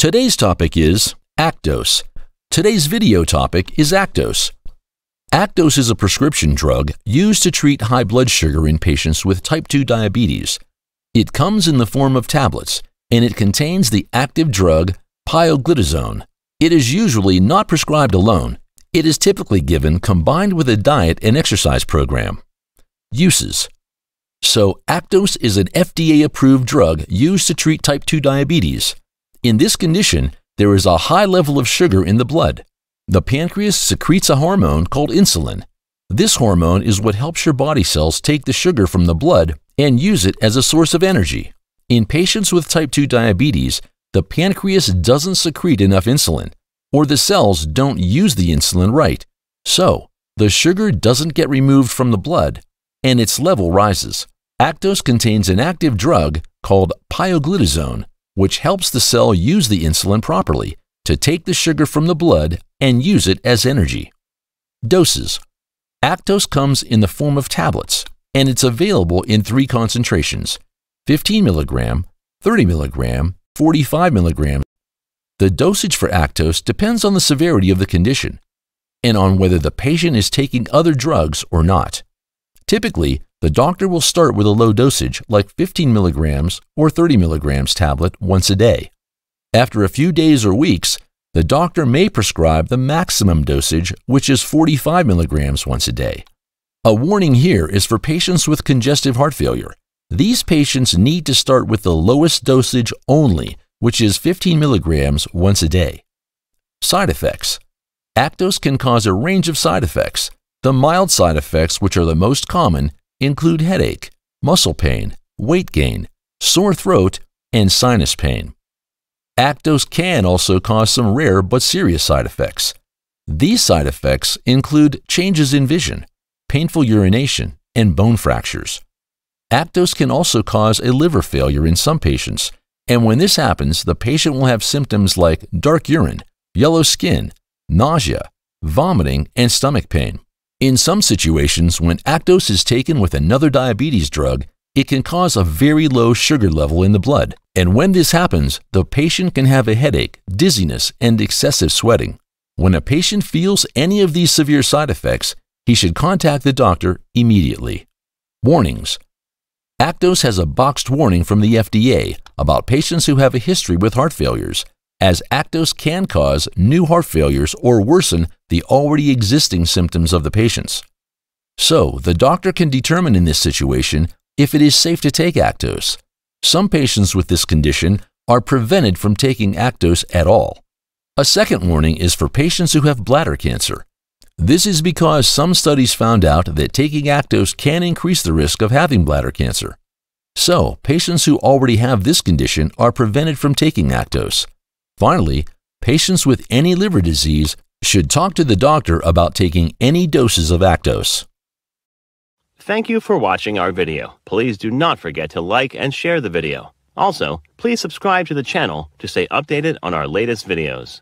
Today's topic is Actos. Today's video topic is Actos. Actos is a prescription drug used to treat high blood sugar in patients with type 2 diabetes. It comes in the form of tablets, and it contains the active drug pioglitazone. It is usually not prescribed alone. It is typically given combined with a diet and exercise program. Uses. So, Actos is an FDA-approved drug used to treat type 2 diabetes. In this condition, there is a high level of sugar in the blood. The pancreas secretes a hormone called insulin. This hormone is what helps your body cells take the sugar from the blood and use it as a source of energy. In patients with type 2 diabetes, the pancreas doesn't secrete enough insulin, or the cells don't use the insulin right. So, the sugar doesn't get removed from the blood, and its level rises. Actos contains an active drug called pioglitazone, which helps the cell use the insulin properly to take the sugar from the blood and use it as energy. Doses. Actos comes in the form of tablets, and it's available in 3 concentrations: 15 mg, 30 mg, 45 mg. The dosage for Actos depends on the severity of the condition and on whether the patient is taking other drugs or not. Typically, the doctor will start with a low dosage like 15 mg or 30 mg tablet once a day. After a few days or weeks, the doctor may prescribe the maximum dosage, which is 45 mg once a day. A warning here is for patients with congestive heart failure. These patients need to start with the lowest dosage only, which is 15 mg once a day. Side effects. Actos can cause a range of side effects. The mild side effects, which are the most common, include headache, muscle pain, weight gain, sore throat, and sinus pain. Actos can also cause some rare but serious side effects. These side effects include changes in vision, painful urination, and bone fractures. Actos can also cause a liver failure in some patients, and when this happens, the patient will have symptoms like dark urine, yellow skin, nausea, vomiting, and stomach pain. In some situations, when Actos is taken with another diabetes drug, it can cause a very low sugar level in the blood, and when this happens, the patient can have a headache, dizziness, and excessive sweating. When a patient feels any of these severe side effects, he should contact the doctor immediately. Warnings. Actos has a boxed warning from the FDA about patients who have a history with heart failures, as Actos can cause new heart failures or worsen the already existing symptoms of the patients. So, the doctor can determine in this situation if it is safe to take Actos. Some patients with this condition are prevented from taking Actos at all. A second warning is for patients who have bladder cancer. This is because some studies found out that taking Actos can increase the risk of having bladder cancer. So, patients who already have this condition are prevented from taking Actos. Finally, patients with any liver disease should talk to the doctor about taking any doses of Actos. Thank you for watching our video. Please do not forget to like and share the video. Also, please subscribe to the channel to stay updated on our latest videos.